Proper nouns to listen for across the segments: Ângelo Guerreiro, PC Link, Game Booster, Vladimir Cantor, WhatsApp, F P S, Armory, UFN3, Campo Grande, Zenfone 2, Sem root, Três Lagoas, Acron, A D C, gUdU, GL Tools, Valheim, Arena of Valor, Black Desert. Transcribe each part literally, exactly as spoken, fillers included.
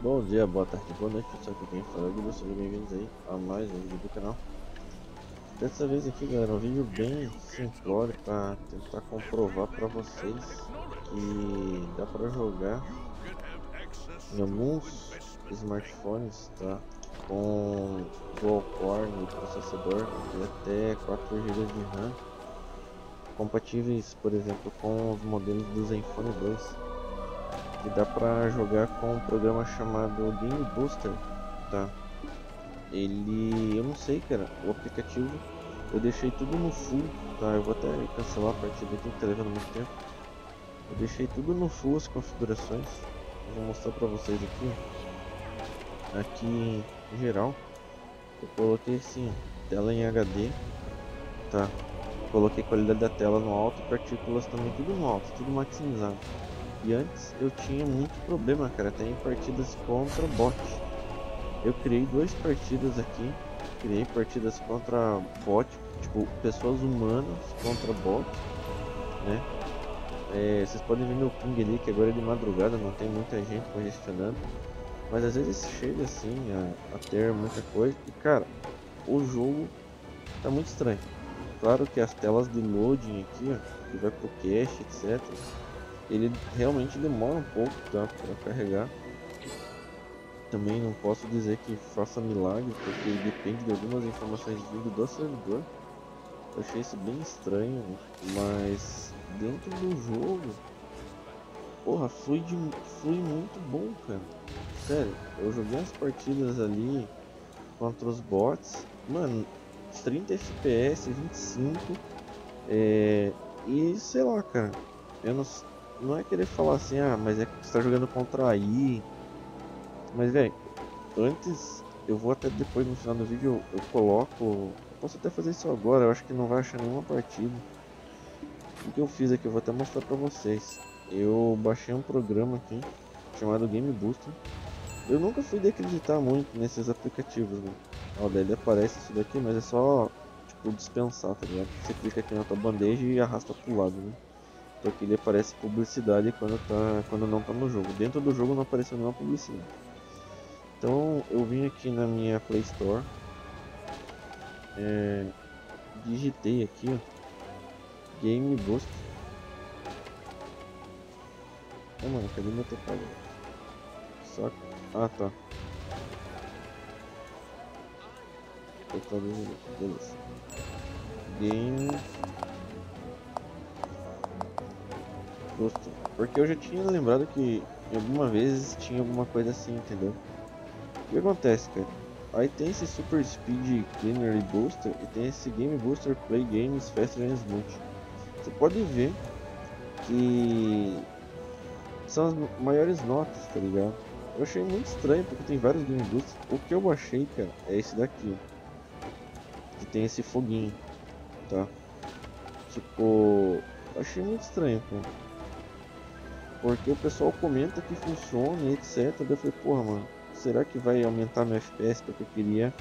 Bom dia, boa tarde, boa noite pessoal, que quem fala é o Game Booster, bem-vindos aí a mais um vídeo do canal. Dessa vez aqui galera, um vídeo bem simplório para tentar comprovar para vocês que dá para jogar em alguns smartphones, tá? Com dual core no processador e até quatro gigas de RAM, compatíveis por exemplo com os modelos do Zenfone dois, que dá pra jogar com um programa chamado Game Booster, tá? Ele... eu não sei cara, o aplicativo eu deixei tudo no full, tá? Eu vou até cancelar a partida aqui que tá levando muito tempo. Eu deixei tudo no full as configurações, eu vou mostrar pra vocês aqui. Aqui em geral eu coloquei assim, tela em H D, tá? Coloquei qualidade da tela no alto, partículas também tudo no alto, tudo maximizado. E antes eu tinha muito problema cara, até em partidas contra bot. Eu criei duas partidas aqui, criei partidas contra bot, tipo pessoas humanas contra bot, né? É, vocês podem ver meu ping ali que agora é de madrugada, não tem muita gente congestionando, mas às vezes chega assim a, a ter muita coisa e cara, o jogo tá muito estranho. Claro que as telas de loading aqui ó, que vai pro cache etc, ele realmente demora um pouco, tá, para carregar. Também não posso dizer que faça milagre, porque depende de algumas informações vindo do servidor. Eu achei isso bem estranho, mas dentro do jogo, porra, flui, de, flui muito bom, cara. Sério, eu joguei as partidas ali contra os bots, mano, trinta F P S, vinte e cinco, é, e sei lá, cara, eu não sei. Não é querer falar assim, ah, mas é que você tá jogando contra I. Mas velho, antes, eu vou até depois no final do vídeo, eu, eu coloco. Eu posso até fazer isso agora, eu acho que não vai achar nenhuma partida. O que eu fiz aqui, eu vou até mostrar pra vocês. Eu baixei um programa aqui, chamado Game Booster. Eu nunca fui de acreditar muito nesses aplicativos, né? Ó, daí ele aparece isso daqui, mas é só, tipo, dispensar, tá ligado? Você clica aqui na tua bandeja e arrasta pro lado, né? Então aqui ele aparece publicidade quando, tá, quando não tá no jogo. Dentro do jogo não apareceu nenhuma publicidade. Então eu vim aqui na minha Play Store, é, digitei aqui ó, Game Booster. Oh, mano, cadê meu teclado? Saco. Ah tá. Teclado, beleza. Game Booster, porque eu já tinha lembrado que alguma vez tinha alguma coisa assim, entendeu? O que acontece, cara? Aí tem esse Super Speed Cleaner Booster e tem esse Game Booster Play Games Faster and Smooth. Você pode ver que são as maiores notas, tá ligado? Eu achei muito estranho porque tem vários Game Boosters. O que eu baixei, cara, é esse daqui, que tem esse foguinho, tá? Tipo, achei muito estranho, cara. Porque o pessoal comenta que funciona, etc, daí eu falei, porra mano, será que vai aumentar meu F P S? Porque eu queria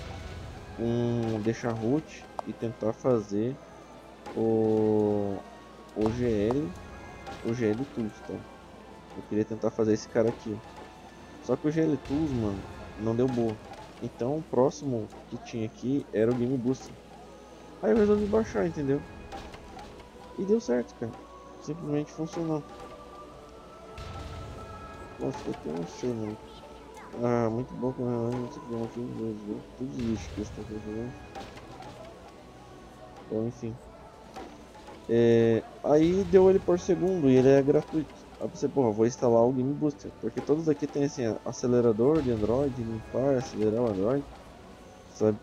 um, deixar root e tentar fazer o, o G L, o G L Tools, tá? Eu queria tentar fazer esse cara aqui, só que o G L Tools, mano, não deu boa. Então o próximo que tinha aqui era o Game Booster. Aí eu resolvi baixar, entendeu? E deu certo, cara, simplesmente funcionou. Nossa, eu não sei, mano. Ah, muito bom que eu não sei como aqui, viu? Tudo lixo que eu estou fazendo. Então, enfim. É, aí deu ele por segundo e ele é gratuito. Aí você, porra, vou instalar o Game Booster. Porque todos aqui tem assim, acelerador de Android, limpar, acelerar o Android, sabe?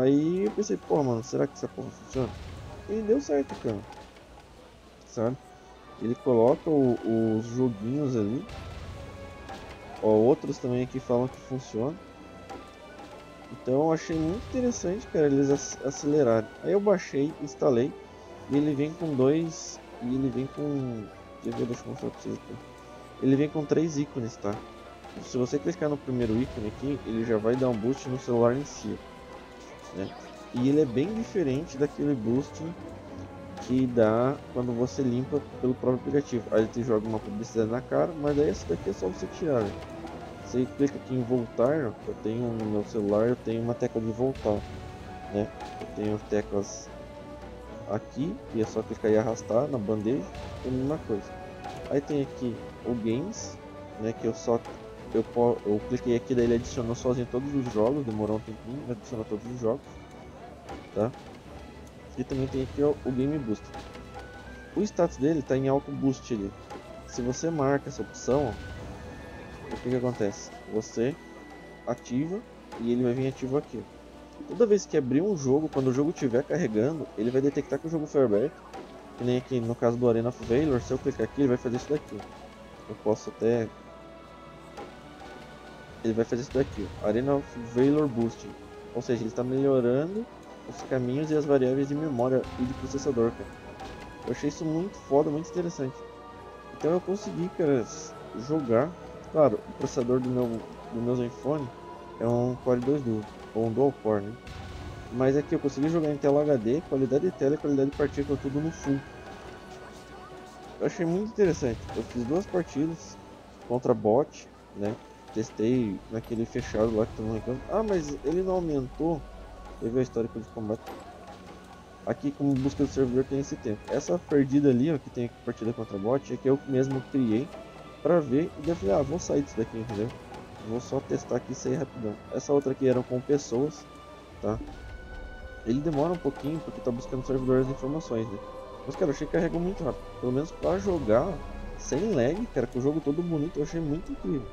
Aí eu pensei, porra, mano, será que essa porra funciona? E deu certo, cara. Sabe? Ele coloca o, os joguinhos ali. Ó, outros também aqui falam que funciona. Então eu achei muito interessante, cara, eles aceleraram. Aí eu baixei, instalei. E ele vem com dois. E ele vem com. Deixa eu mostrar pra vocês aqui. Ele vem com três ícones, tá? Se você clicar no primeiro ícone aqui, ele já vai dar um boost no celular em si, né? E ele é bem diferente daquele boost que dá quando você limpa pelo próprio aplicativo. Aí ele te joga uma publicidade na cara, mas aí essa daqui é só você tirar, Você clica aqui em voltar. Eu tenho no meu celular, eu tenho uma tecla de voltar, né? Eu tenho as teclas aqui e é só clicar e arrastar na bandeja, é a mesma coisa. Aí tem aqui o Games, né? Que eu só eu, eu cliquei aqui, daí ele adicionou sozinho todos os jogos, demorou um tempinho, adicionou todos os jogos, tá? E também tem aqui ó, o Game Booster. O status dele está em auto boost ali. Se você marca essa opção, o que que acontece? Você ativa e ele vai vir ativo aqui. Toda vez que abrir um jogo, quando o jogo estiver carregando, ele vai detectar que o jogo foi aberto. Que nem aqui no caso do Arena of Valor, se eu clicar aqui, ele vai fazer isso daqui. Eu posso até... Ele vai fazer isso daqui, ó. Arena of Valor Boosting. Ou seja, ele está melhorando os caminhos e as variáveis de memória e de processador, cara. Eu achei isso muito foda, muito interessante. Então eu consegui, cara, jogar. Claro, o processador do meu, do meu Zenfone é um Core dois Duo, ou um Dual Core, né? Mas aqui eu consegui jogar em tela H D, qualidade de tela e qualidade de partícula, tudo no full. Eu achei muito interessante. Eu fiz duas partidas contra bot, né? Testei naquele fechado lá que todo mundo reclama. Ah, mas ele não aumentou. Teve a história de combate. Aqui, como busca do servidor, tem esse tempo. Essa perdida ali, ó, que tem partida contra bot, é que eu mesmo criei pra ver e daí eu falei, ah, vou sair disso daqui, entendeu? Vou só testar aqui e sair rapidão. Essa outra aqui era com pessoas, tá? Ele demora um pouquinho porque tá buscando o servidor as informações, né? Mas cara, eu achei que carregou muito rápido. Pelo menos pra jogar sem lag, cara, com o jogo todo bonito, eu achei muito incrível.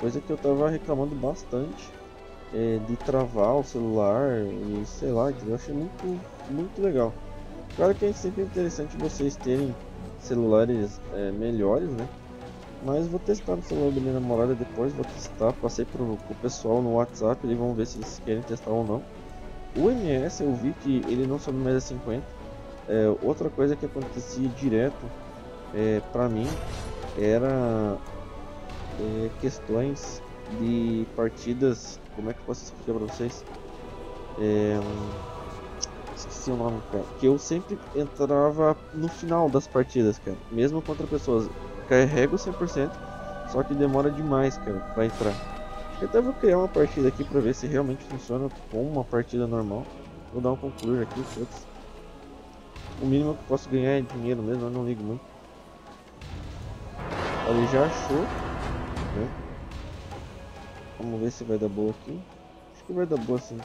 Coisa que eu tava reclamando bastante é, de travar o celular e sei lá, eu achei muito, muito legal. Claro que é sempre interessante vocês terem celulares é, melhores, né? Mas vou testar no celular da minha namorada depois, vou testar, passei pro, pro pessoal no WhatsApp, eles vão ver se eles querem testar ou não. O M S eu vi que ele não sobe mais a cinquenta. É, outra coisa que acontecia direto é, pra mim era é, questões de partidas, como é que eu posso explicar pra vocês? É, esqueci o nome, cara. Que eu sempre entrava no final das partidas, cara, mesmo contra pessoas. Carrego cem por cento, só que demora demais, cara, pra entrar. Eu até vou criar uma partida aqui pra ver se realmente funciona com uma partida normal. Vou dar um concluir aqui, putz. O mínimo que eu posso ganhar é dinheiro mesmo, eu não ligo muito. Ele já achou, né? Vamos ver se vai dar boa aqui. Acho que vai dar boa sim.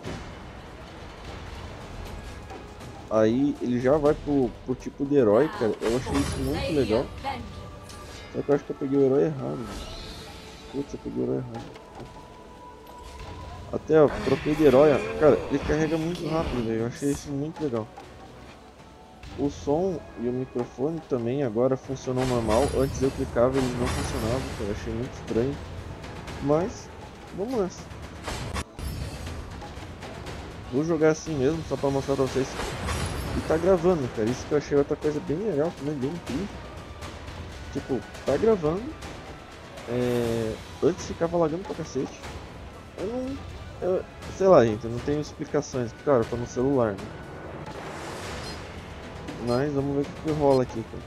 Aí ele já vai pro, pro tipo de herói, cara. Eu achei isso muito legal. Só que eu acho que eu peguei o herói errado. Putz, eu peguei o herói errado. Até, ó, troquei de herói, ó. Cara, ele carrega muito rápido, velho. Eu achei isso muito legal. O som e o microfone também agora funcionam normal. Antes eu clicava e eles não funcionavam, cara. Eu achei muito estranho. Mas, vamos nessa. Vou jogar assim mesmo, só pra mostrar pra vocês. E tá gravando, cara. Isso que eu achei outra coisa bem legal, também bem incrível. Tipo, tá gravando, é... antes ficava lagando pra cacete, eu não, eu... sei lá gente, eu não tenho explicações, claro, tá no celular, né? Mas vamos ver o que, que rola aqui, cara.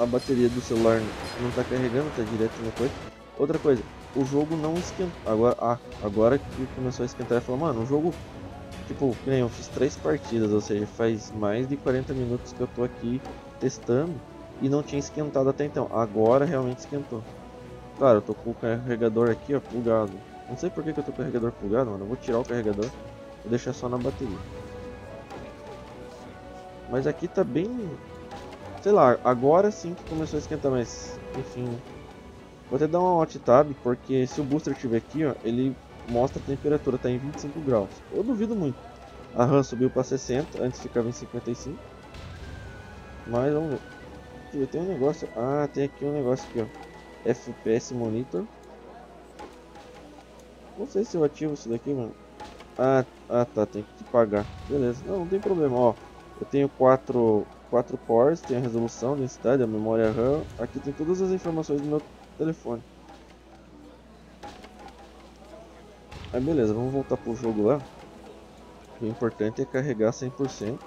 A bateria do celular não tá carregando, tá direto na coisa. Outra coisa, o jogo não esquentou, agora, ah, agora que começou a esquentar, eu falo, mano, o jogo... Tipo, que nem eu fiz três partidas, ou seja, faz mais de quarenta minutos que eu tô aqui testando e não tinha esquentado até então. Agora realmente esquentou. Claro, eu tô com o carregador aqui, ó, plugado. Não sei por que, que eu tô com o carregador plugado, mano. Eu vou tirar o carregador e deixar só na bateria. Mas aqui tá bem... Sei lá, agora sim que começou a esquentar, mas... Enfim... Vou até dar uma Alt Tab, porque se o booster estiver aqui, ó, ele... mostra a temperatura, está em vinte e cinco graus. Eu duvido muito. A RAM subiu para sessenta, antes ficava em cinquenta e cinco. Mas vamos ver. Aqui, tem um negócio. Ah, tem aqui um negócio aqui, ó. F P S Monitor. Não sei se eu ativo isso daqui, mano. Ah, ah tá, tem que pagar. Beleza, não, não tem problema, ó. Eu tenho quatro cores, tem a resolução, densidade, a memória RAM. Aqui tem todas as informações do meu telefone. Aí beleza, vamos voltar pro jogo lá. O importante é carregar cem por cento.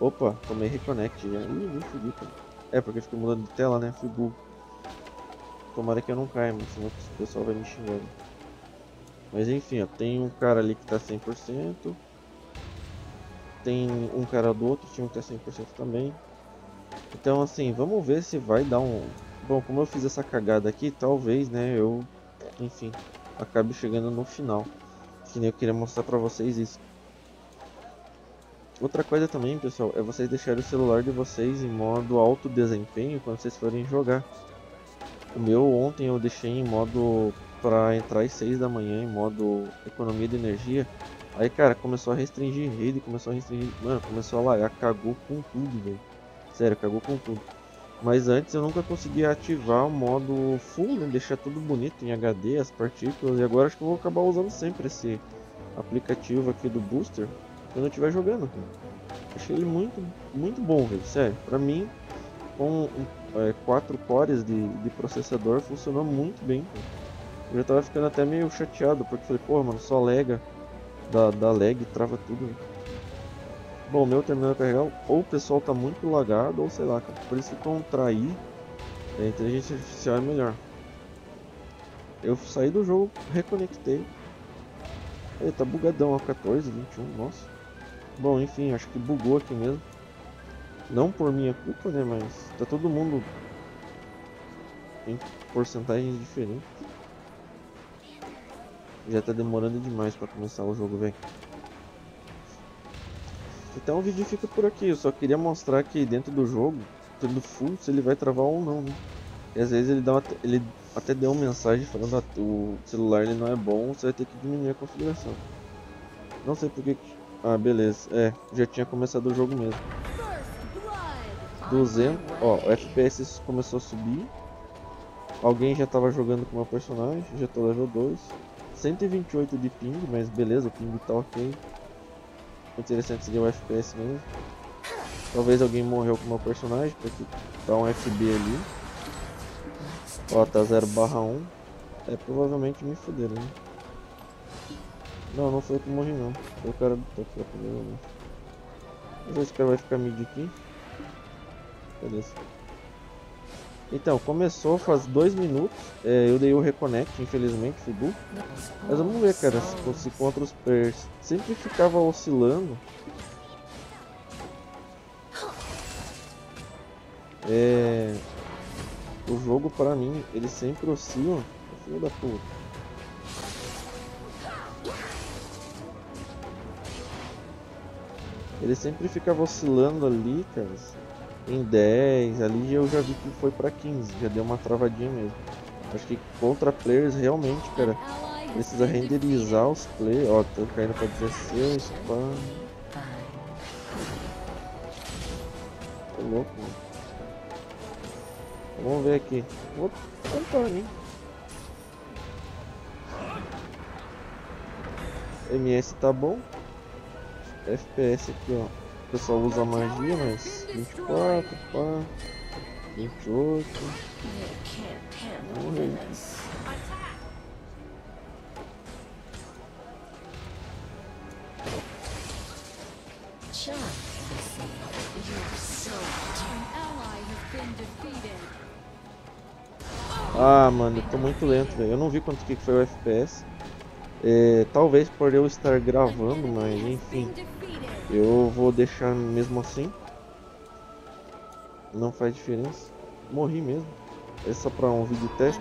Opa, tomei reconnect já. Ih, me fudi, cara. É, porque fica mudando de tela, né? Fui burro. Tomara que eu não caia, mano, senão o pessoal vai me xingando. Mas enfim, ó, tem um cara ali que tá cem por cento. Tem um cara do outro time que tá cem por cento também. Então assim, vamos ver se vai dar um... Bom, como eu fiz essa cagada aqui, talvez, né, eu... Enfim, acabe chegando no final. Que nem eu queria mostrar pra vocês isso. Outra coisa também, pessoal, é vocês deixarem o celular de vocês em modo alto desempenho quando vocês forem jogar. O meu ontem eu deixei em modo para entrar às seis da manhã, em modo economia de energia. Aí, cara, começou a restringir rede, começou a restringir... Mano, começou a lagar, cagou com tudo, velho. Sério, cagou com tudo. Mas antes eu nunca conseguia ativar o modo full, né? Deixar tudo bonito em H D, as partículas. E agora acho que eu vou acabar usando sempre esse aplicativo aqui do Booster quando eu estiver jogando, cara. Achei ele muito, muito bom, velho. Sério, pra mim, com é, quatro cores de, de processador, funcionou muito bem, cara. Eu já tava ficando até meio chateado, porque falei, pô, mano, só lega, da, da lag, trava tudo, velho. Bom, meu terminal carregar, ou o pessoal tá muito lagado, ou sei lá, cara. Por isso que contrair a inteligência artificial é melhor. Eu saí do jogo, reconectei. Ele tá bugadão, ó, quatorze, vinte e um, nossa. Bom, enfim, acho que bugou aqui mesmo. Não por minha culpa, né, mas tá todo mundo em porcentagens diferentes. Já tá demorando demais pra começar o jogo, velho. Então o vídeo fica por aqui, eu só queria mostrar que dentro do jogo, tudo full, se ele vai travar ou não, né? E às vezes ele, dá uma, ele até deu uma mensagem falando que o celular ele não é bom, você vai ter que diminuir a configuração. Não sei porque... Ah, beleza, é, já tinha começado o jogo mesmo. duzentos, ó, o F P S começou a subir. Alguém já tava jogando com o meu personagem, já tô level dois. cento e vinte e oito de ping, mas beleza, o ping tá ok. Interessante seria o F P S mesmo. Talvez alguém morreu com o meu personagem, porque tá um F B ali. Ó, tá zero barra um. É, provavelmente me fuderam, né? Não, não foi eu que morri não. Foi o cara do toque lá primeiro. Mas esse cara vai ficar mid aqui. Beleza. Então, começou faz dois minutos, é, eu dei o reconnect, infelizmente, fui burro. Mas vamos ver, cara, se, se contra os players sempre ficava oscilando. É, o jogo, pra mim, ele sempre oscila. Filho da puta. Ele sempre ficava oscilando ali, cara. Em dez, ali eu já vi que foi pra quinze, já deu uma travadinha mesmo. Acho que contra players realmente, cara, precisa renderizar os players. Ó, tô caindo pra dezesseis, pá. Tô louco, mano. Vamos ver aqui. Vou tentar, hein. M S tá bom. F P S aqui, ó. O pessoal usa magia, mas vinte e quatro, pá, vinte e oito, morreu. Ah, mano, eu tô muito lento, velho. Eu não vi quanto que foi o F P S. É, talvez por eu estar gravando, mas enfim. Eu vou deixar mesmo assim. Não faz diferença. Morri mesmo. É só pra um vídeo teste.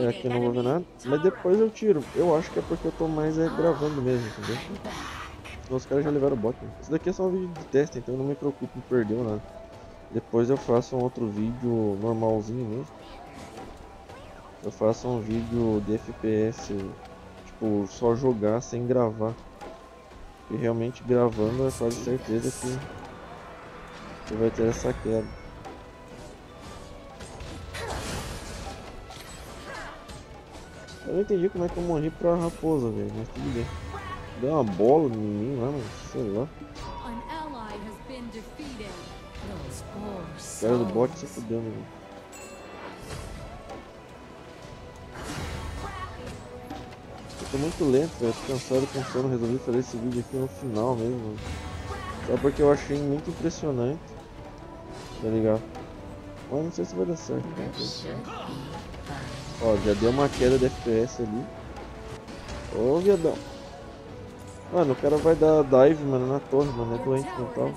É, aqui eu não vou ver nada. Mas depois eu tiro. Eu acho que é porque eu tô mais é, gravando mesmo, entendeu? Os caras já levaram o bot. Né? Isso daqui é só um vídeo de teste, então não me preocupe, não perdeu nada. Depois eu faço um outro vídeo normalzinho mesmo. Eu faço um vídeo de F P S. Tipo, só jogar sem gravar. E realmente gravando é quase certeza que, que vai ter essa queda. Eu não entendi como é que eu morri pra raposa, velho, mas tudo bem. Deu uma bola em mim lá, mas sei lá. O cara do bot se fudeu, velho. Tô muito lento, velho, tô cansado com sono, resolvi fazer esse vídeo aqui no final mesmo. Só porque eu achei muito impressionante. Tá ligado? Mas não sei se vai dar certo. Ó, já deu uma queda de F P S ali. Ô, viadão. Mano, o cara vai dar dive, mano, na torre, mano. É doente mental.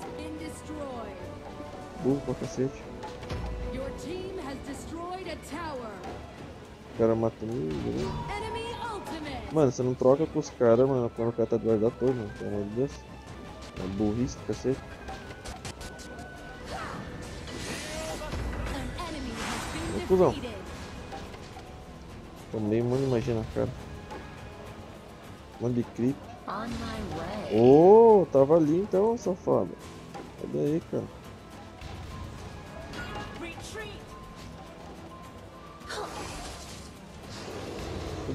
Burro pra cacete. O cara matou ninguém. Mano, você não troca com os caras, mano, quando o cara tá do lado da torre, mano. Pelo amor de Deus. É burrice, cacete. Cusão. Tomei um monte de magia na cara. Um monte de creep. Oh, tava ali então, safado. Cadê aí, cara? Meu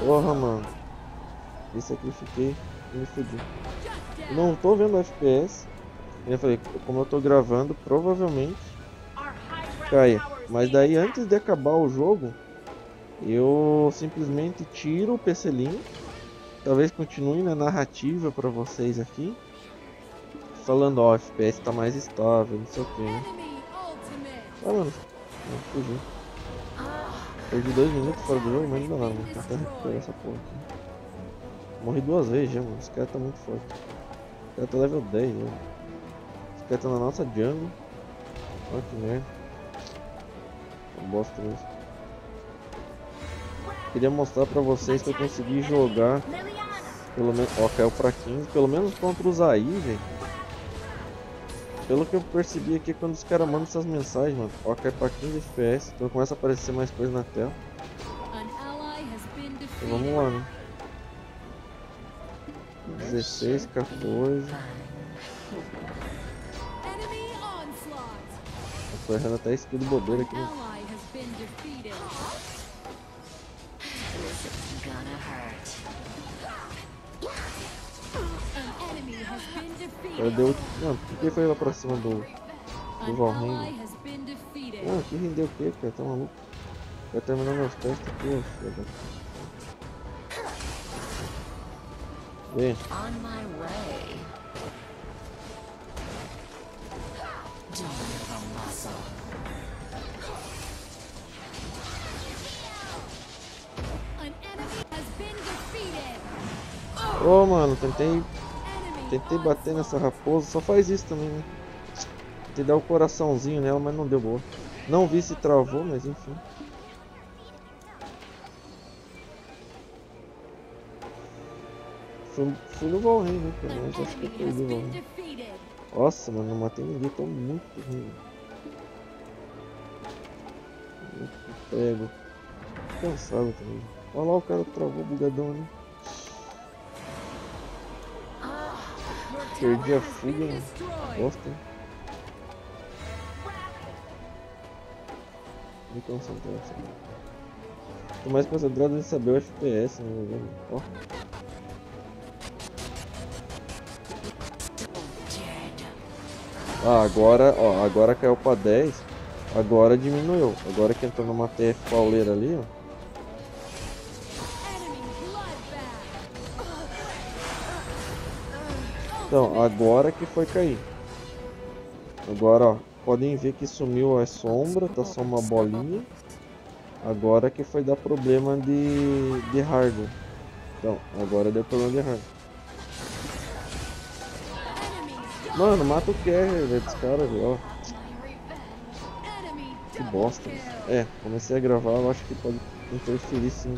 Porra, mano. Esse aqui eu fiquei e me fudi. Não tô vendo F P S. Eu falei, como eu tô gravando, provavelmente caia. Mas daí, antes de acabar o jogo, eu simplesmente tiro o P C Link. Talvez continue na narrativa pra vocês aqui, falando, ó, oh, F P S tá mais estável, não sei o que, né? Ah, mano, não fugi. Perdi dois minutos fora do jogo, mas não dá nada, vou tentar recuperar essa porra aqui. Morri duas vezes já, mano, esse cara tá muito forte. Esse cara tá level dez, mano. Tá na nossa jungle. Olha que merda. Um bosta mesmo. Queria mostrar pra vocês que eu consegui jogar. Pelo menos. Ó, caiu pra quinze. Pelo menos contra os A I, velho. Pelo que eu percebi aqui quando os caras mandam essas mensagens, mano. Ó, caiu pra quinze F P S. Então começa a aparecer mais coisa na tela. Então vamos lá, né? dezesseis, quatorze. Tô errando até escudo bobeira aqui. Né? Cara, deu. Não, por que foi lá pra cima do. do Valheim? Ah, que rendeu o que, cara? Tá maluco? Vai terminar meus testes aqui, ó. Vem. Ô, oh, mano, tentei tentei bater nessa raposa, só faz isso também, né? Tentei dar o um coraçãozinho nela, mas não deu boa. Não vi se travou, mas enfim. Fui, fui no Valheim, né, cara? Mas acho que eu perdi o Valheim. Nossa, mano, não matei ninguém, tô muito ruim. Eu pego. Tô cansado também. Olha lá, o cara travou bugadão ali. Perdi a fuga, né? Bosta. Me concentrar assim. Tô mais concentrado em saber o F P S, né? Ó. Ah, agora, ó, agora caiu pra dez. Agora diminuiu. Agora que entrou numa T F pauleira ali, ó. Então, agora que foi cair. Agora, ó, podem ver que sumiu a sombra, tá só uma bolinha. Agora que foi dar problema de, de hardware. Então, agora deu problema de hardware. Mano, mata o carry, velho, dos caras, ó. Que bosta. É, comecei a gravar, eu acho que pode interferir sim.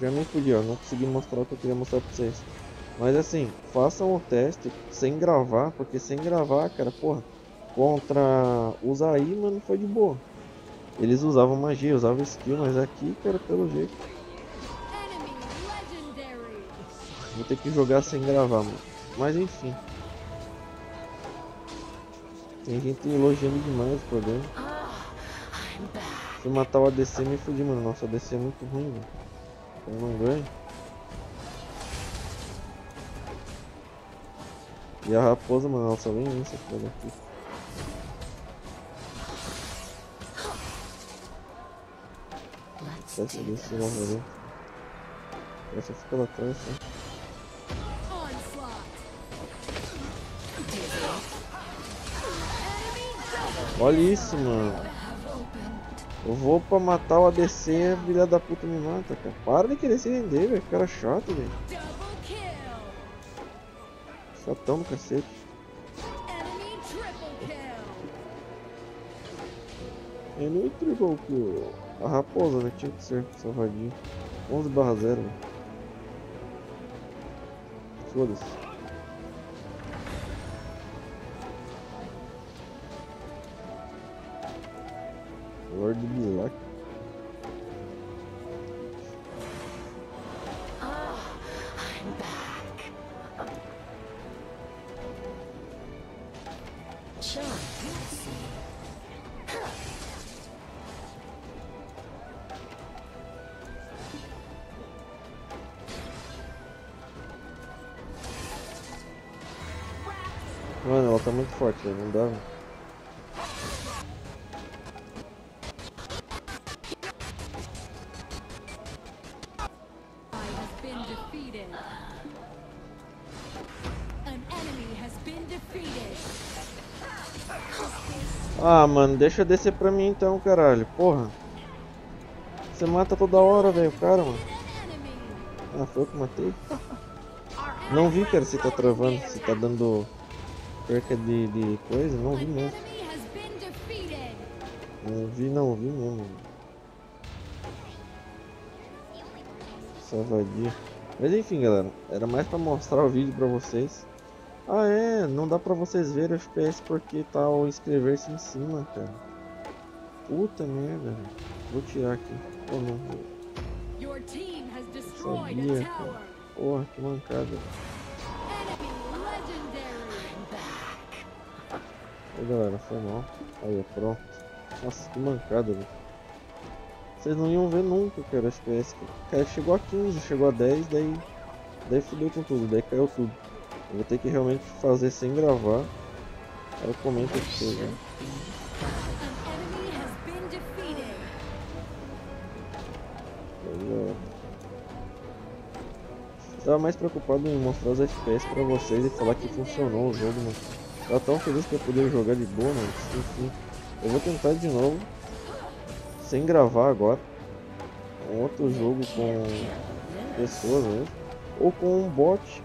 Já nem podia, ó, não consegui mostrar o que eu queria mostrar pra vocês. Mas assim, façam o teste sem gravar, porque sem gravar, cara, porra, contra os A I, mano, foi de boa. Eles usavam magia, usavam skill, mas aqui, cara, pelo jeito. Vou ter que jogar sem gravar, mano. Mas enfim. Tem gente elogiando demais o problema. Se eu matar o A D C me fudi, mano. Nossa, o A D C é muito ruim, velho. Eu não ganho. E a raposa, mano, ela só vem nessa coisa aqui. Essa A D C não morreu. Essa fica lá atrás, né? Olha isso, mano. Eu vou pra matar o A D C e a filha da puta me mata, cara. Para de querer se render, velho. Cara chato, velho. Chatão do cacete. Enemy triple kill. A raposa, né? Tinha que ser salvadinho. onze barra zero. Foda-se. Lord Black. Oh, I'm back. Mano, ela tá muito forte, não dá. Ah, mano, deixa descer pra mim então, caralho. Porra. Você mata toda hora, velho, cara, mano. Ah, foi eu que matei. Não vi, cara, se tá travando, se tá dando perca de, de coisa. Não vi mesmo. Não vi, não vi mesmo. Salvadia. Mas enfim, galera. Era mais pra mostrar o vídeo pra vocês. Ah é, não dá pra vocês verem o F P S porque tá o inscrever-se em cima, cara. Puta merda, velho. Vou tirar aqui. Pô, não vou. Sabia, cara. Porra, que mancada. Ô galera, foi mal. Aí, pronto. Nossa, que mancada, velho. Vocês não iam ver nunca, cara, o F P S. Cara, chegou a quinze, chegou a dez, daí... Daí fudeu com tudo, daí caiu tudo. Eu vou ter que realmente fazer sem gravar. Aí eu comento aqui, né? Eu tava mais preocupado em mostrar os F P S pra vocês e falar que funcionou o jogo, mano. Eu tava tão feliz que eu poder jogar de boa, mano. Enfim, eu vou tentar de novo. Sem gravar agora. Um outro jogo com pessoas mesmo. Ou com um bot.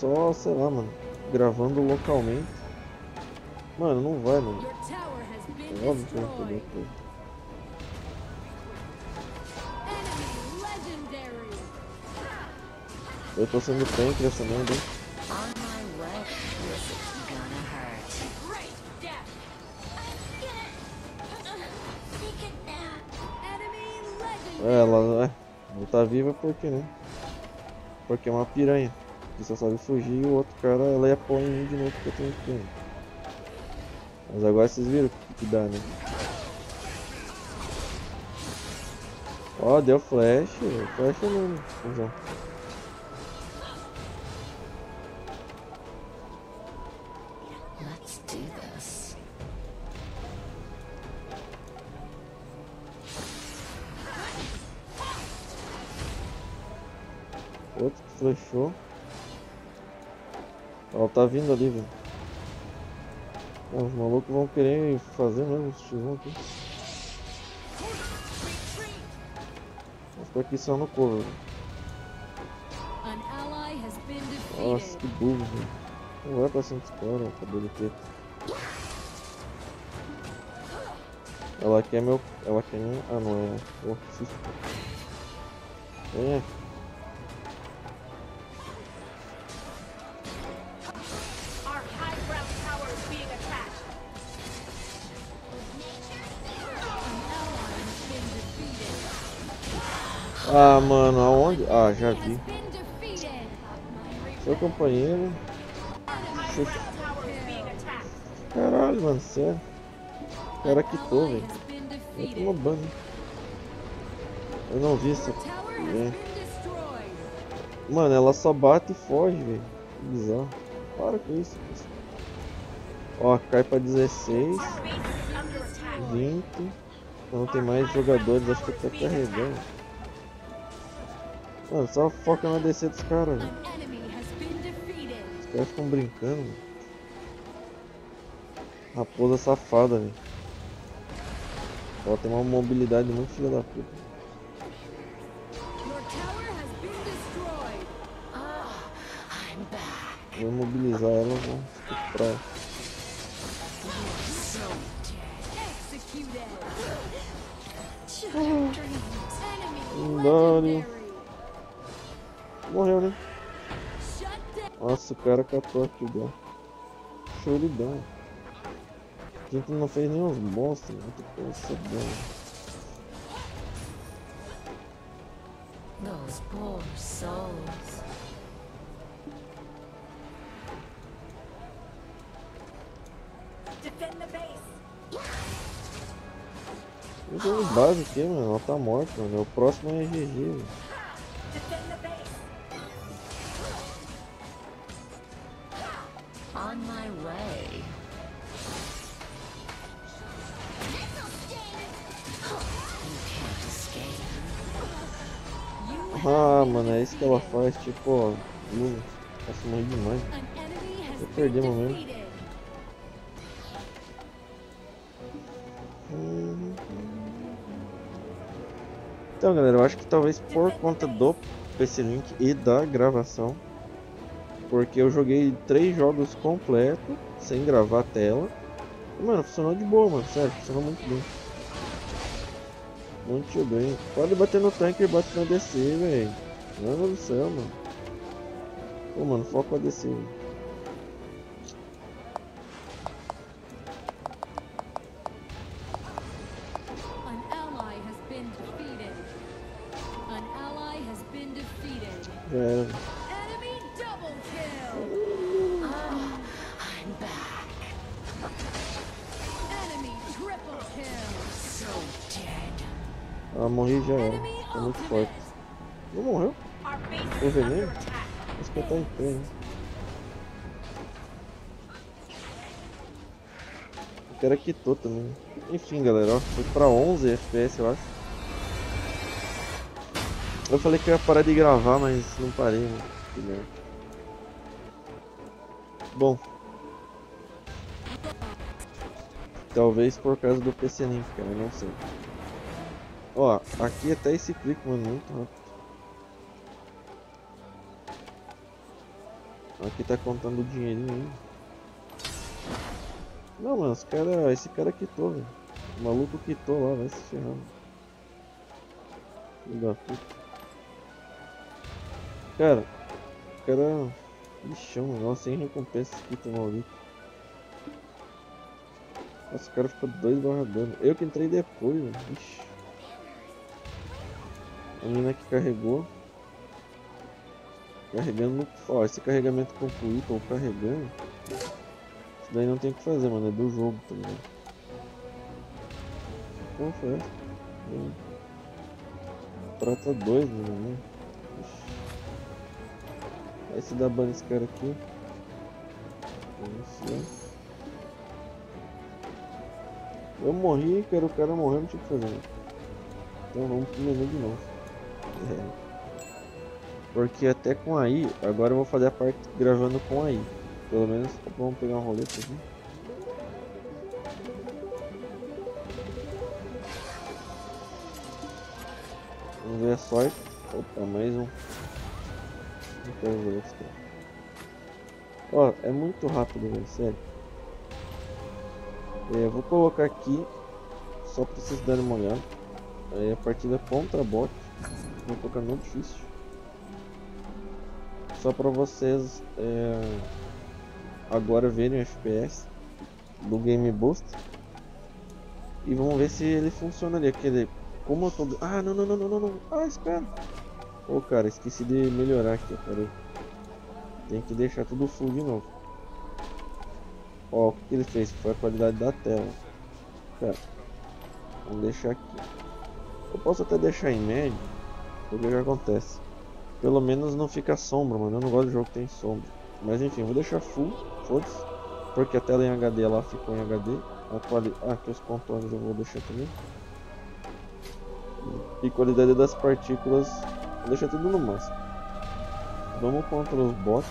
Só, sei lá, mano, gravando localmente. Mano, não vai, mano. É óbvio que eu não tô bem aqui. Eu tô sendo tanque dessa merda, hein? É, ela não tá viva porque, né? Porque é uma piranha. Só sabe fugir e o outro cara ela ia pôr em mim de novo porque eu tenho que. Mas agora vocês viram o que, que dá, né? Ó, oh, deu flash, flash mesmo. Outro que flashou. Ó, tá vindo ali, velho. Os malucos vão querer fazer mesmo os X um aqui. Vou ficar aqui só no cover. Nossa, que burro, velho. Não vai pra cima dos caras, o cabelo teto. Ela quer meu... Ela quer minha... Ah, não é... Porra, que susto. Ah, mano, aonde? Ah, já vi. Seu companheiro. Seu... Caralho, mano, sério. O cara quitou, velho. Vai tomar banho. Eu não vi essa. É. Mano, ela só bate e foge, velho. Que bizarro. Para com isso, pessoal. Ó, cai pra dezesseis. vinte. Não tem mais jogadores, acho que tá carregando. Mano, só foca na D C dos caras, velho. Os caras ficam brincando, velho. Raposa safada, velho. Ela tem uma mobilidade muito filha da puta. Vou mobilizar ela, vou pra... Dane. Morreu, né? Nossa, o cara catou aqui, velho. Choridão. A gente não fez nem os monstros, muita coisa boa. Those poor souls. Defend the base. Eu tô no base aqui, mano. Ela tá morta, mano. O próximo é G G, velho. Defend the base. On my way. Ah, mano, é isso que ela faz, tipo, ó, nossa, mãe demais. Eu perdi o momento. Hum. Então, galera, eu acho que talvez por conta do P C Link e da gravação, porque eu joguei três jogos completos, sem gravar a tela, e, mano, funcionou de boa, mano, sério, funcionou muito bem. Muito bem, pode bater no tanque e bate na D C, velho. Meu Deus do céu, mano. Pô, mano, foco na D C. Véio. É. Ah, morri já era, tá muito forte. Não morreu? O veneno? Acho que eu tô em pé, né? O cara quitou também. Enfim, galera, ó, foi pra onze F P S, eu acho. Eu falei que eu ia parar de gravar, mas não parei, né? Que merda. Bom. Talvez por causa do P C Link, cara, eu não sei. Ó, aqui até esse clique, mano, muito rápido. Aqui tá contando o dinheirinho aí. Não, mano, os cara, esse cara quitou, velho. O maluco quitou lá, vai se ferrar. Filho da puta. Cara, o cara... Bichão, mano, sem recompensa esse quito maldito. Nossa, o cara ficou dois barra dano. Eu que entrei depois, velho, bicho. A mina que carregou. Carregando no... Ó, esse carregamento concluído, ou carregando. Isso daí não tem o que fazer, mano. É do jogo, tá ligado? Como foi essa? Prata dois, mano. Aí se dá ban nesse cara aqui. Eu morri, cara. O cara morreu, não tinha o que fazer. Então vamos pro menu de novo. É. Porque até com a I, agora eu vou fazer a parte gravando com a I. Pelo menos vamos pegar um roleta aqui. Vamos ver a sorte. Opa, mais um. Não quero ver esse cara. Ó, é muito rápido, velho, sério. É, vou colocar aqui. Só pra vocês darem uma olhada. Aí a partida contra bot. Vou colocar no difícil. Só pra vocês é, agora verem o F P S do Game Booster. E vamos ver se ele funciona ali. Aquele. Como eu tô. Ah, não, não, não, não, não, não. Ah, espera. Ô, oh, cara, esqueci de melhorar aqui. Peraí. Tem que deixar tudo full de novo. Ó, o que ele fez foi a qualidade da tela. Pera, vamos deixar aqui. Eu posso até deixar em médio, o que acontece. Pelo menos não fica sombra, mano. Eu não gosto de jogo que tem sombra. Mas enfim, vou deixar full, foda-se. Porque a tela em H D, ela ficou em H D. A quali... Ah, aqui os contornos eu vou deixar também. E qualidade das partículas, vou deixar tudo no máximo. Vamos contra os bots.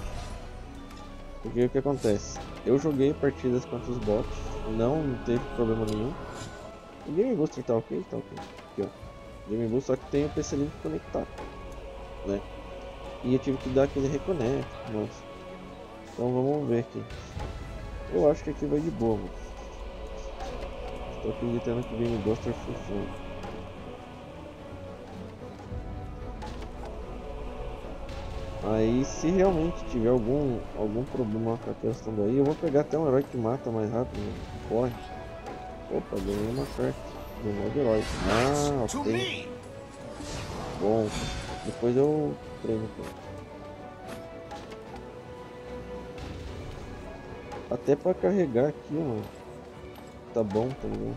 Porque o que acontece? Eu joguei partidas contra os bots, não, não teve problema nenhum. O Game Booster tá ok? Tá ok. Aqui, ó. Game Booster, só que tem o P C Link conectado, né? E eu tive que dar aquele reconnect, nossa. Então vamos ver aqui. Eu acho que aqui vai de boa, mano. Estou acreditando que o Game Booster funciona. Aí se realmente tiver algum, algum problema com a questão daí, eu vou pegar até um herói que mata mais rápido, corre. Opa, ganhei uma carta do modo herói. Ah, ok. Bom, depois eu treino. Até pra carregar aqui, mano. Tá bom, tá bom.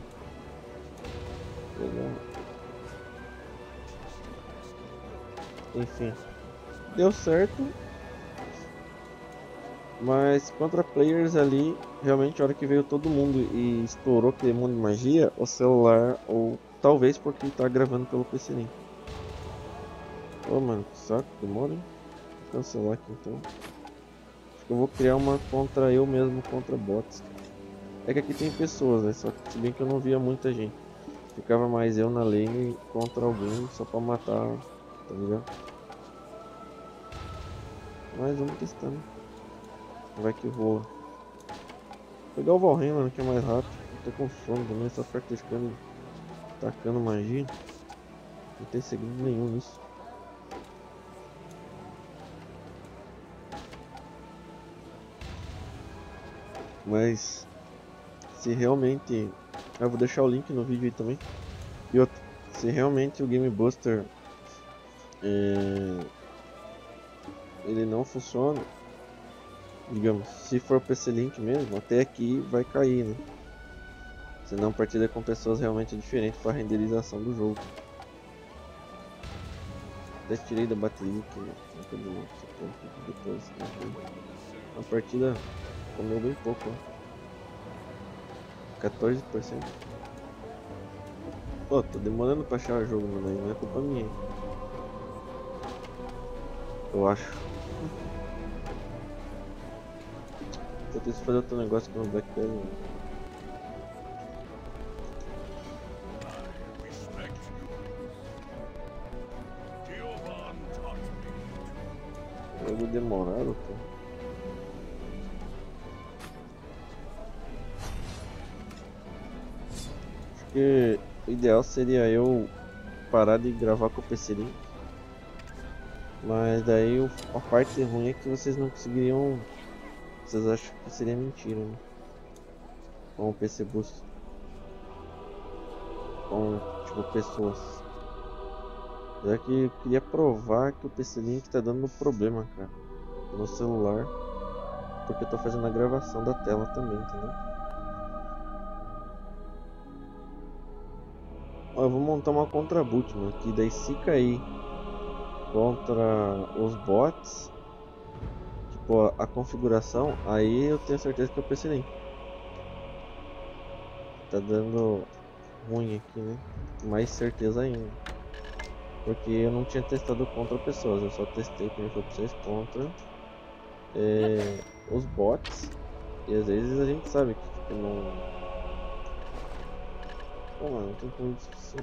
Legal. Enfim. Deu certo. Mas contra players ali, realmente a hora que veio todo mundo e estourou aquele mundo de magia, o celular, ou talvez porque tá gravando pelo P C Link. Ô, mano, que saco, demora, hein? Vou cancelar aqui então. Acho que eu vou criar uma contra eu mesmo, contra bots, cara. É que aqui tem pessoas, né? Só que se bem que eu não via muita gente. Ficava mais eu na lane contra alguém só pra matar, tá ligado? Mas vamos testando. Vai que rola. Vou pegar o Valheim, mano, que é mais rápido. Eu tô com sono também, só practicando, tacando magia. Não tem segredo nenhum nisso. Mas se realmente... eu vou deixar o link no vídeo aí também. E outro, se realmente o Game Booster é... ele não funciona, digamos, se for o P C Link mesmo, até aqui vai cair, né? Senão a partida com pessoas realmente é diferente para a renderização do jogo. Até tirei da Batlink, né? Depois, a partida comeu bem pouco, ó. quatorze por cento. Pô, tô demorando pra achar o jogo, mano, aí não é culpa minha, eu acho. Eu preciso fazer outro negócio com o Black Desert. Jogo demorado, pô. Acho que o ideal seria eu parar de gravar com o P C Link. Mas daí a parte ruim é que vocês não conseguiriam. Vocês acham que seria mentira, né? Com o P C Boost, com tipo pessoas. Já que eu queria provar que o P C Link tá dando problema, cara, no celular, porque eu tô fazendo a gravação da tela também, entendeu? Ó, eu vou montar uma contra boot, mano, que daí se cair contra os bots, tipo, a configuração, aí eu tenho certeza que eu percebi. Tá dando ruim aqui, né? Mais certeza ainda. Porque eu não tinha testado contra pessoas, eu só testei, como eu falei pra vocês, contra é, os bots. E às vezes a gente sabe que tipo, não... Pô, mano, não tem como discussão.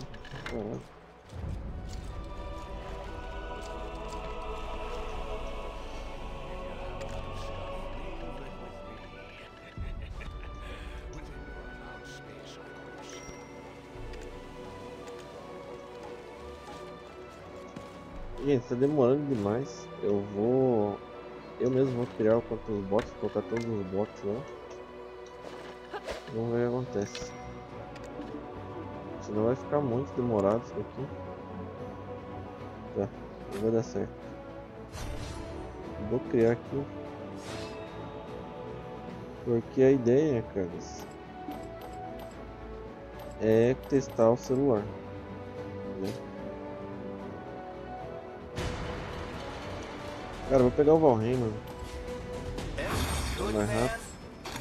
Gente, tá demorando demais. Eu vou. Eu mesmo vou criar o contra os bots, colocar todos os bots lá. Vamos ver o que acontece. Senão vai ficar muito demorado isso aqui. Tá, não vai dar certo. Vou criar aqui. Porque a ideia, cara, é testar o celular, né? Cara, vou pegar o Valheim, mano. Mais rápido.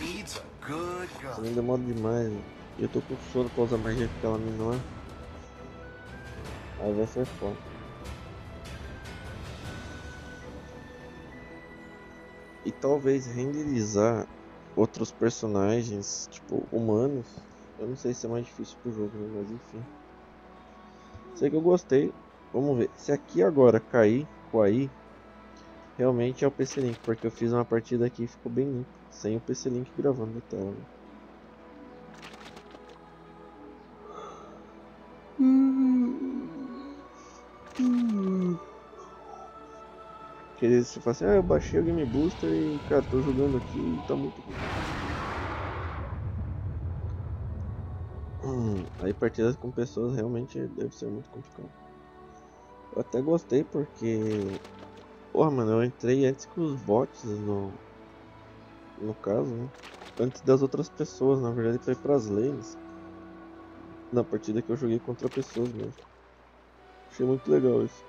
Isso não demora demais, mano. E eu tô com sono pra usar magia porque ela menor. Aí vai ser foda. E talvez renderizar outros personagens, tipo, humanos. Eu não sei se é mais difícil pro jogo, né? Mas enfim. Sei que eu gostei. Vamos ver. Se aqui agora cair com a I, realmente é o P C Link. Porque eu fiz uma partida aqui e ficou bem limpo. Sem o P C Link gravando na tela, né? Quer dizer, você fala assim, ah, eu baixei o Game Booster e, cara, tô jogando aqui e tá muito hum, aí partidas com pessoas realmente deve ser muito complicado. Eu até gostei porque... Porra, mano, eu entrei antes que os bots, no, no caso, né? Antes das outras pessoas, na verdade foi pras lanes. Na partida que eu joguei contra pessoas mesmo. Achei muito legal isso.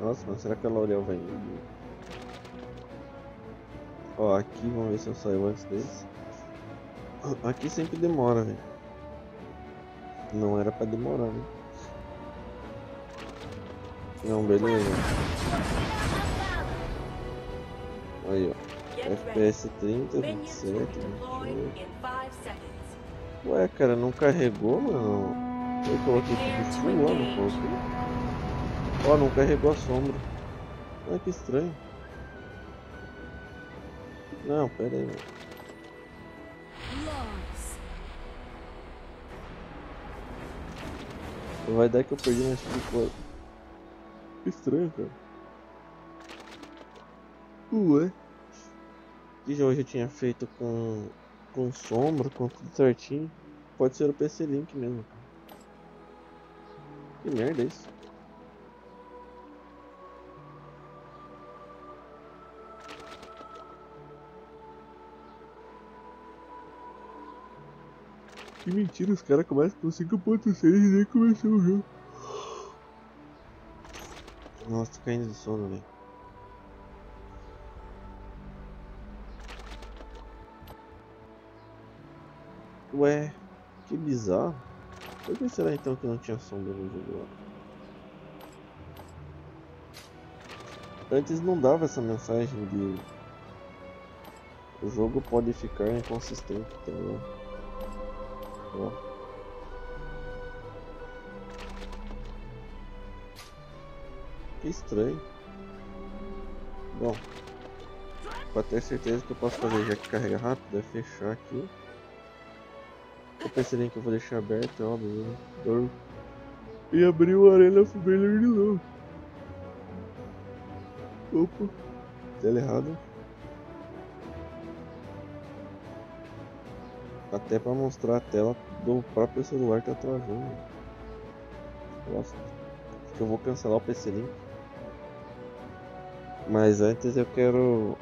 Nossa, mas será que a L'Oreal vai vir? Ó, aqui, vamos ver se eu saio antes desse. Aqui sempre demora, velho. Não era pra demorar, né? Não, beleza. Aí, ó. F P S trinta, vinte e sete, vinte e oito. Ué, cara, não carregou, mano? Eu coloquei tudo full, não coloquei? Ó, oh, não carregou a sombra. Ah, que estranho. Não, pera aí. Vai dar que eu perdi mais coisa. Que estranho, cara. Ué. Que já hoje eu tinha feito com, com sombra, com tudo certinho. Pode ser o P C Link mesmo. Que merda é isso? Que mentira, os caras começam com cinco ponto seis e nem começou o jogo. Nossa, tô caindo de sono, velho. Ué, que bizarro. Por que será então que não tinha sombra no jogo lá? Antes não dava essa mensagem de... O jogo pode ficar inconsistente, tá ligado? Ó. Que estranho. Bom, pra ter certeza que eu posso fazer, já que carrega rápido, é fechar aqui. Eu pensei que eu vou deixar aberto, óbvio, né? E abrir o Arena of Valor de novo. Opa, tela errada. Até pra mostrar a tela do próprio celular tá travando. Nossa, acho que eu vou cancelar o P C Link. Mas antes eu quero...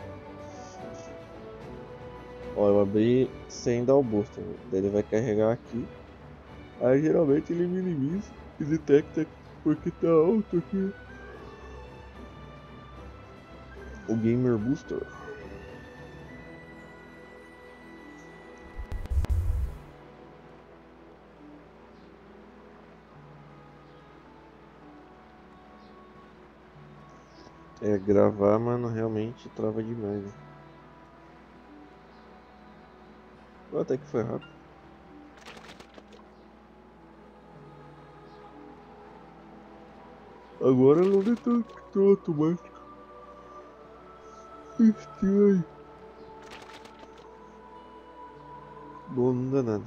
Ó, eu abri sem dar o booster. Daí ele vai carregar aqui. Aí geralmente ele minimiza e detecta porque tá alto aqui. O Gamer Booster. É, gravar, mano, realmente trava demais, né? Até que foi rápido. Agora não detectou automático. Estranho. Bom, não dá nada.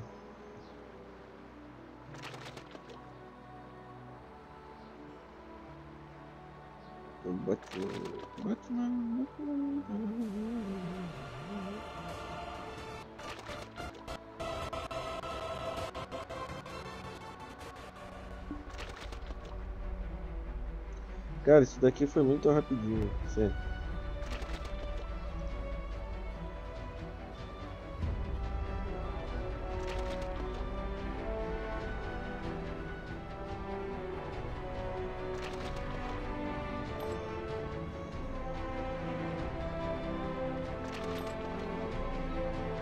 Cara, isso daqui foi muito rapidinho, sério.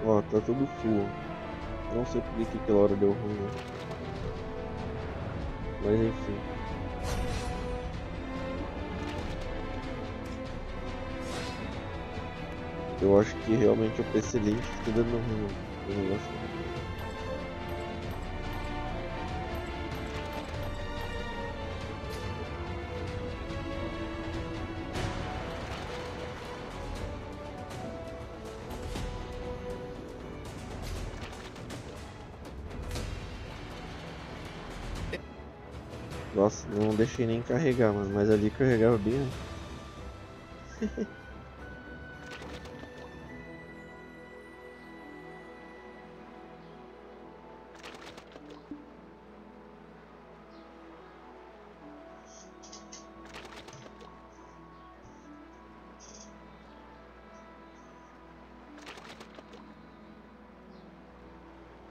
Ó, tá tudo full. Não sei por que aquela hora deu ruim. Mas enfim. Eu acho que realmente o P C Link tá dando ruim no negócio. Nossa, não deixei nem carregar, mano, mas ali carregava bem.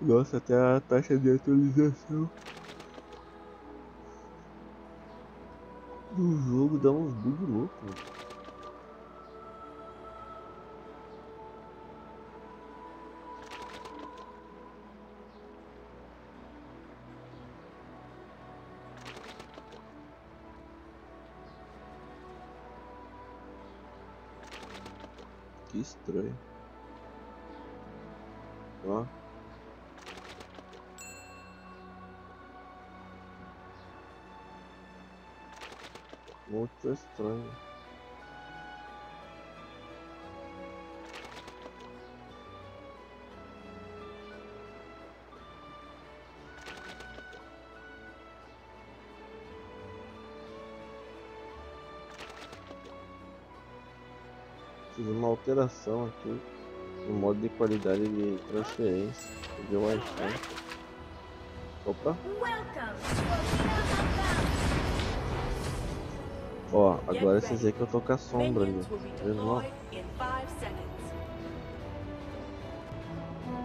Nossa, até a taxa de atualização do jogo dá uns bugs loucos. Que estranho. Ó. Muito estranho. Fiz uma alteração aqui no modo de qualidade de transferência do Wi-Fi. Opa. Ó, oh, agora vocês veem que eu tô com a sombra ali.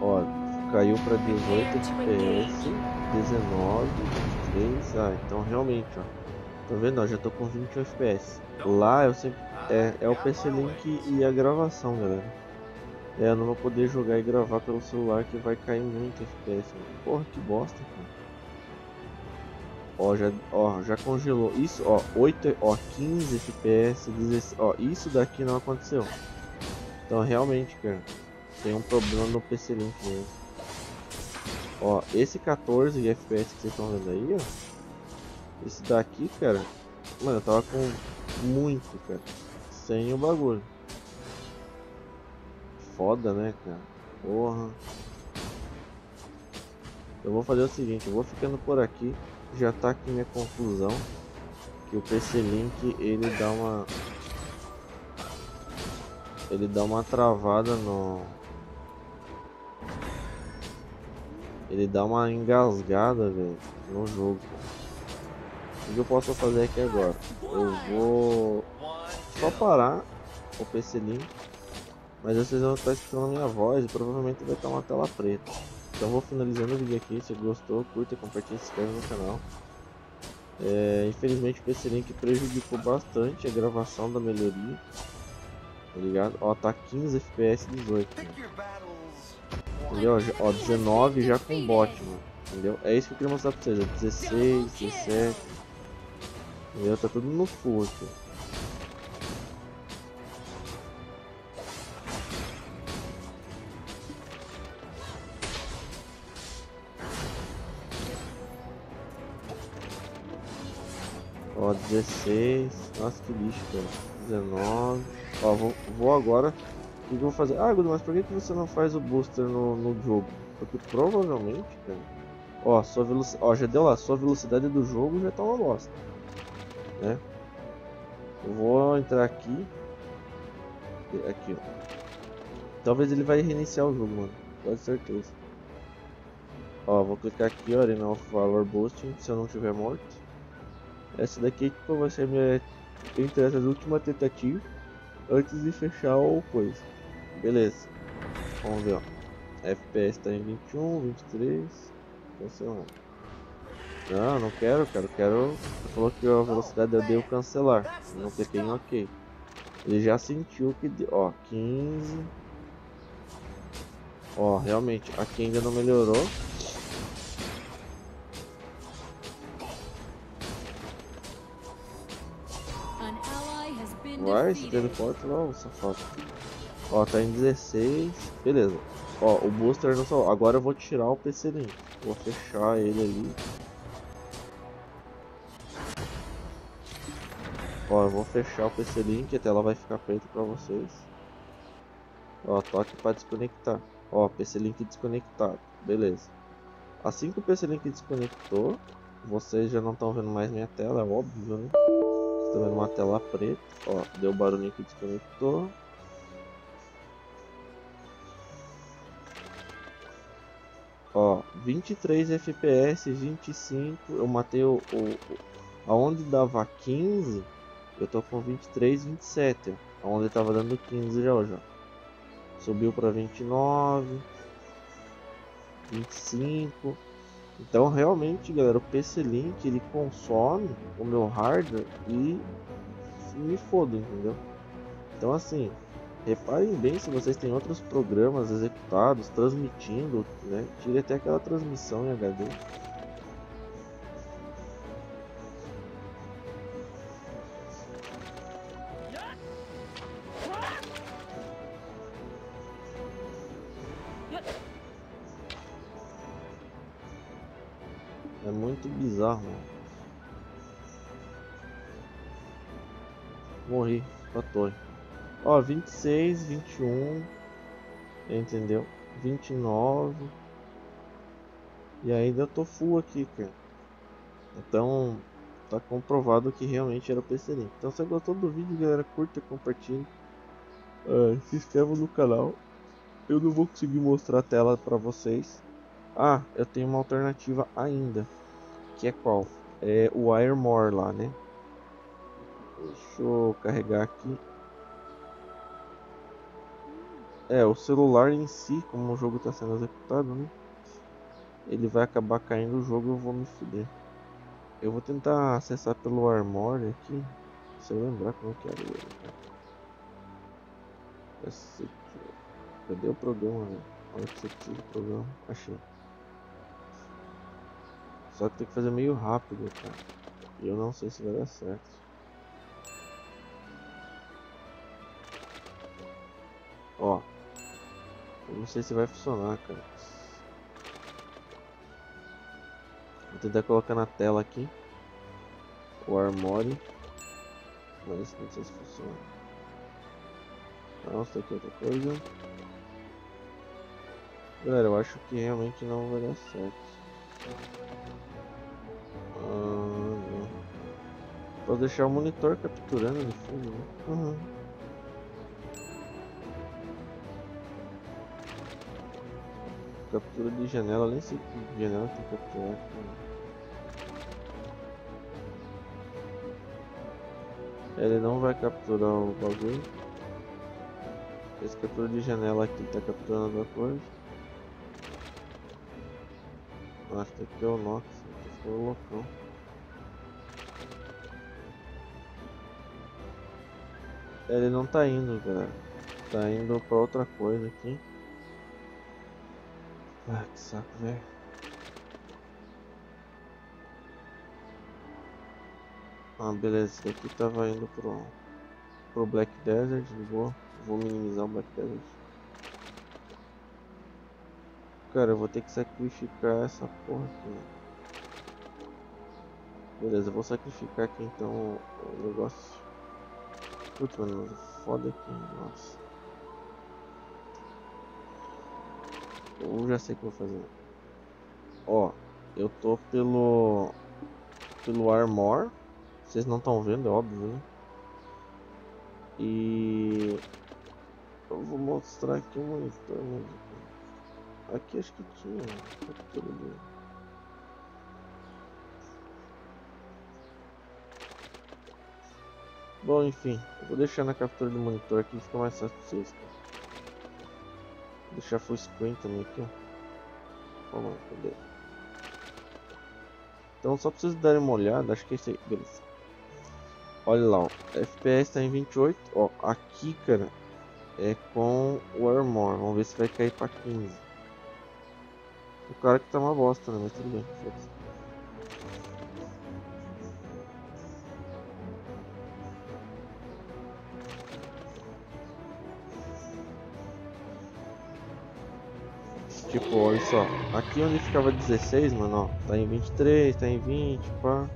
Ó, oh, caiu pra dezoito F P S, dezenove, vinte e três. Ah, então realmente, ó. Tá vendo? Ó, já tô com vinte e um F P S. Lá eu sempre. É, é o P C Link e a gravação, galera. É, eu não vou poder jogar e gravar pelo celular que vai cair muito F P S. Porra, que bosta, cara. Ó, já, ó, já congelou. Isso, ó, oito, ó, quinze F P S, dezesseis, ó, isso daqui não aconteceu. Então realmente, cara, tem um problema no P C Link mesmo. Ó, esse quatorze F P S que vocês estão vendo aí, ó. Esse daqui, cara, mano, eu tava com muito, cara, sem o bagulho. Foda, né, cara? Porra. Eu vou fazer o seguinte, eu vou ficando por aqui. Já tá aqui minha conclusão, que o P C Link ele dá uma ele dá uma travada no ele dá uma engasgada, velho, no jogo. O que eu posso fazer aqui agora? Eu vou só parar o P C Link, mas vocês vão estar escutando a minha voz e provavelmente vai estar uma tela preta. Então vou finalizando o vídeo aqui. Se gostou, curta, compartilha, se inscreve no canal. É, infelizmente o P C Link prejudicou bastante a gravação da melhoria, tá ligado? Ó, tá quinze F P S, dezoito, entendeu? Ó, dezenove já com bot, mano, entendeu? É isso que eu queria mostrar pra vocês, ó, dezesseis, dezessete, entendeu? Tá tudo no full aqui. Ó, dezesseis, nossa, que lixo, cara. dezenove, ó, vou, vou agora. O que eu vou fazer? Ah, Gudu, mas por que, que você não faz o booster no, no jogo? Porque provavelmente, cara, ó, sua velocidade, ó, já deu lá, sua velocidade do jogo já tá uma bosta, né? Eu vou entrar aqui. Aqui, ó. Talvez ele vai reiniciar o jogo, mano. Quase certeza. Ó, vou clicar aqui, ó, Arena of Valor Boosting, se eu não tiver morto. Essa daqui tipo, vai ser minha... entre essas últimas tentativas antes de fechar o coisa. Beleza. Vamos ver, ó. F P S tá em vinte e um, vinte e três. Cancelando. Não, não quero, cara. Quero... Falou que a velocidade eu devo cancelar. Não cliquei em OK. Ele já sentiu que deu, ó, quinze. Ó, realmente, aqui ainda não melhorou. Vai, se teleporta lá, o safado. Ó, tá em dezesseis. Beleza. Ó, o booster não só. Agora eu vou tirar o P C Link. Vou fechar ele ali. Ó, eu vou fechar o P C Link, a tela vai ficar preta pra vocês. Ó, toque pra desconectar. Ó, P C Link desconectado. Beleza. Assim que o P C Link desconectou, vocês já não estão vendo mais minha tela, é óbvio, né? Vocês estão vendo uma tela preta. Ó, deu o barulhinho que desconectou. Ó, vinte e três F P S, vinte e cinco. Eu matei o... o, o aonde dava quinze... Eu tô com vinte e três, vinte e sete, ó, onde tava dando quinze já, já. Subiu pra vinte e nove, vinte e cinco. Então realmente, galera, o P C Link ele consome o meu hardware e me foda, entendeu? Então assim, reparem bem se vocês têm outros programas executados, transmitindo, né? Tire até aquela transmissão em H D. É muito bizarro, mano. Morri com a torre. Ó, vinte e seis, vinte e um. Entendeu? vinte e nove. E ainda eu tô full aqui, cara. Então, tá comprovado que realmente era o P C Link. Então, se você gostou do vídeo, galera, curta, compartilha. Uh, se inscreva no canal. Eu não vou conseguir mostrar a tela pra vocês. Ah, eu tenho uma alternativa ainda. Que é qual? É o Armory lá, né? Deixa eu carregar aqui. É, o celular em si, como o jogo está sendo executado, né? Ele vai acabar caindo o jogo e eu vou me fuder. Eu vou tentar acessar pelo Armory aqui. Se eu lembrar como que era. Esse aqui. Cadê o programa, velho? Olha que você precisa do programa. Achei. Só que tem que fazer meio rápido, cara. E eu não sei se vai dar certo. Ó. Eu não sei se vai funcionar, cara. Vou tentar colocar na tela aqui. O Armory. Mas não sei se funciona. Nossa, tem aqui outra coisa. Galera, eu acho que realmente não vai dar certo. Ah, vou deixar o monitor capturando no fundo, né? Uhum. Captura de janela, nem sei que janela tem que capturar aqui. Ele não vai capturar o bagulho. Esse captura de janela aqui tá capturando alguma coisa. Acho que aqui é o Nox, aqui é o loucão. Ele não tá indo, galera. Tá indo pra outra coisa aqui. Ah, que saco, velho. Ah, beleza, esse daqui tava indo pro, pro Black Desert, vou, vou minimizar o Black Desert. Cara, eu vou ter que sacrificar essa porra aqui, né? Beleza, eu vou sacrificar aqui então o negócio. Putz, mano, foda aqui, nossa. Eu já sei o que eu vou fazer. Ó, eu tô pelo... Pelo Armor. Vocês não estão vendo, é óbvio, né? E eu vou mostrar aqui o monitor. Aqui acho que tinha. Bom, enfim, eu vou deixar na captura do monitor aqui, fica mais fácil pra vocês. Vou deixar full screen também aqui. Vamos lá, cadê? Então só pra vocês darem uma olhada, acho que é isso aí, beleza. Olha lá, ó, F P S tá em vinte e oito, ó, aqui, cara, é com o Armory, vamos ver se vai cair pra quinze. O cara que tá uma bosta, né, mas tudo bem. Tipo, olha só, aqui onde ficava dezesseis, mano, ó, tá em vinte e três, tá em vinte, pá.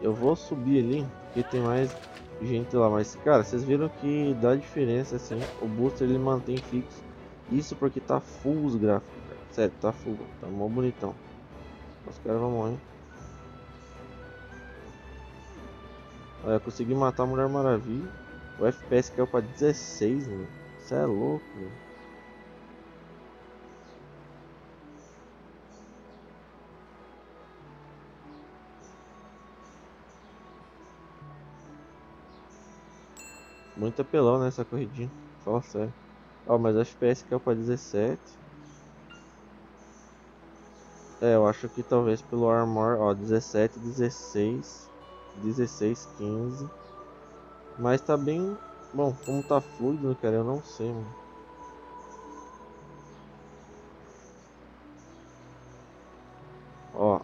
Eu vou subir ali, porque tem mais gente lá, mas, cara, vocês viram que dá diferença, assim, o booster ele mantém fixo. Isso porque tá full os gráficos, cara, sério, tá full, tá mó bonitão. Os caras vão morrer. Olha, eu consegui matar a Mulher Maravilha, o F P S caiu pra dezesseis, mano, cê é louco, mano. Muito apelão nessa, né, corridinha, fala sério. Ó, mas o F P S caiu pra dezessete. É, eu acho que talvez pelo Armor, ó, dezessete, dezesseis, dezesseis, quinze. Mas tá bem... Bom, como tá fluido, cara, eu não sei, mano. Ó,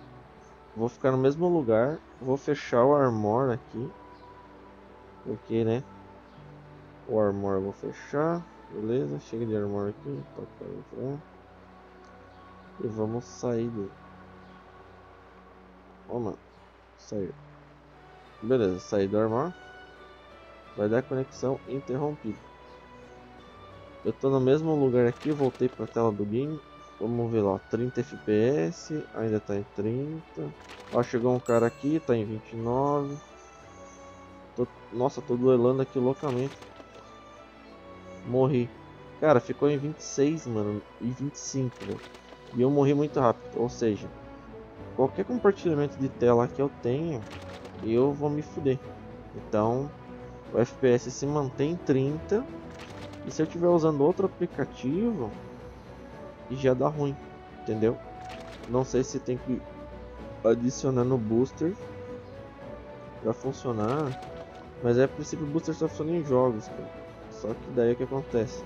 vou ficar no mesmo lugar, vou fechar o Armor aqui. Porque, né? O Armor eu vou fechar, beleza, chega de Armor aqui, e vamos sair dele. Ó, mano, saiu. Beleza, saí do Armor, vai dar conexão interrompida. Eu tô no mesmo lugar aqui, voltei pra tela do game, vamos ver lá, trinta F P S, ainda tá em trinta, ó, chegou um cara aqui, tá em vinte e nove, tô... Nossa, tô duelando aqui loucamente. Morri. Cara, ficou em vinte e seis, mano. E vinte e cinco, velho. E eu morri muito rápido. Ou seja, qualquer compartilhamento de tela que eu tenho, eu vou me fuder. Então, o F P S se mantém em trinta. E se eu estiver usando outro aplicativo, já dá ruim. Entendeu? Não sei se tem que adicionar no booster pra funcionar. Mas é a princípio o booster só funciona em jogos, cara. Só que daí o que acontece?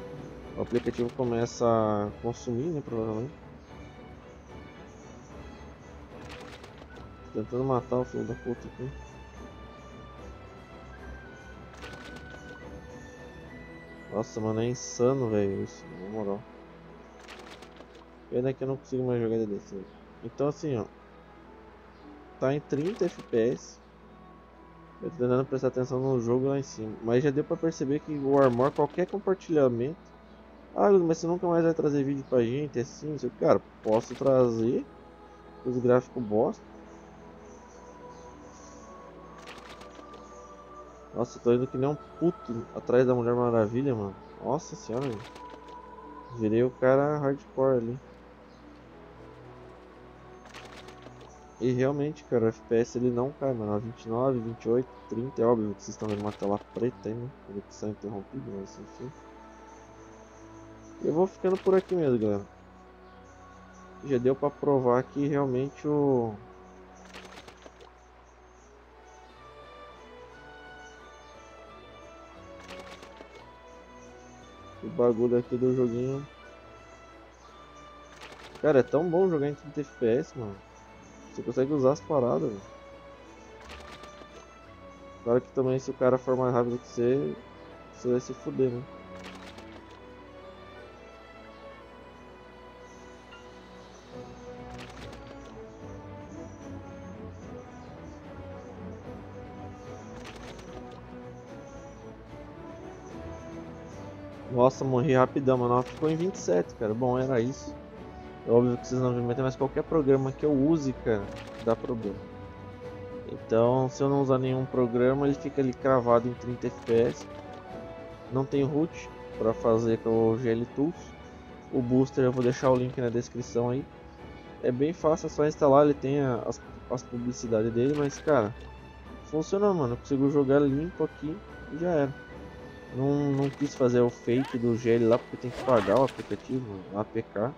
O aplicativo começa a consumir, né, provavelmente. Tô tentando matar o filho da puta aqui. Nossa, mano, é insano, velho, isso, na moral. Pena que eu não consigo mais jogar desse. Então assim, ó, tá em trinta F P S. Eu tô tentando prestar atenção no jogo lá em cima. Mas já deu pra perceber que o Armor, qualquer compartilhamento... Ah, mas você nunca mais vai trazer vídeo pra gente, assim, assim. Cara, posso trazer os gráficos bosta. Nossa, eu tô indo que nem um puto atrás da Mulher Maravilha, mano. Nossa senhora, mano. Virei o cara hardcore ali. E realmente, cara, o F P S ele não cai, mano, vinte e nove, vinte e oito, trinta, é óbvio que vocês estão vendo uma tela preta aí, né, conexão interrompida, mas enfim. Eu vou ficando por aqui mesmo, galera. Já deu pra provar que realmente o... O bagulho aqui do joguinho... Cara, é tão bom jogar em trinta F P S, mano. Você consegue usar as paradas, velho. Claro que também se o cara for mais rápido que você, você vai se fuder, né? Nossa, morri rapidão, mano. Ficou em vinte e sete, cara. Bom, era isso. É óbvio que vocês não me metem, mas qualquer programa que eu use, cara, dá problema. Então, se eu não usar nenhum programa, ele fica ali cravado em trinta F P S. Não tem root para fazer com o G L Tools. O Booster eu vou deixar o link na descrição aí. É bem fácil, é só instalar, ele tem as, as publicidades dele, mas cara, funciona, mano. Eu consigo jogar limpo aqui e já era. Não, não quis fazer o fake do G L lá, porque tem que pagar o aplicativo, o A P K.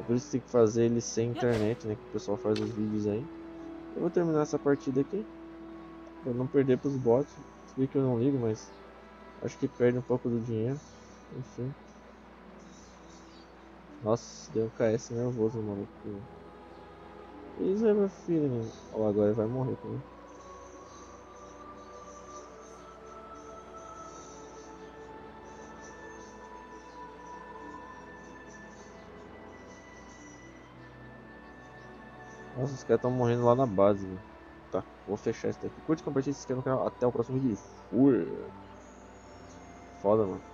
É por isso que tem que fazer ele sem internet, né, que o pessoal faz os vídeos aí. Eu vou terminar essa partida aqui, pra não perder pros bots. Se bem que eu não ligo, mas acho que perde um pouco do dinheiro, enfim. Nossa, deu um K S nervoso, maluco. Isso é meu filho, mano. Ó, agora vai morrer também. Nossa, os caras tão morrendo lá na base, velho. Tá, vou fechar isso daqui. Curte, compartilha, se inscreve no canal. Até o próximo vídeo. Foda, mano.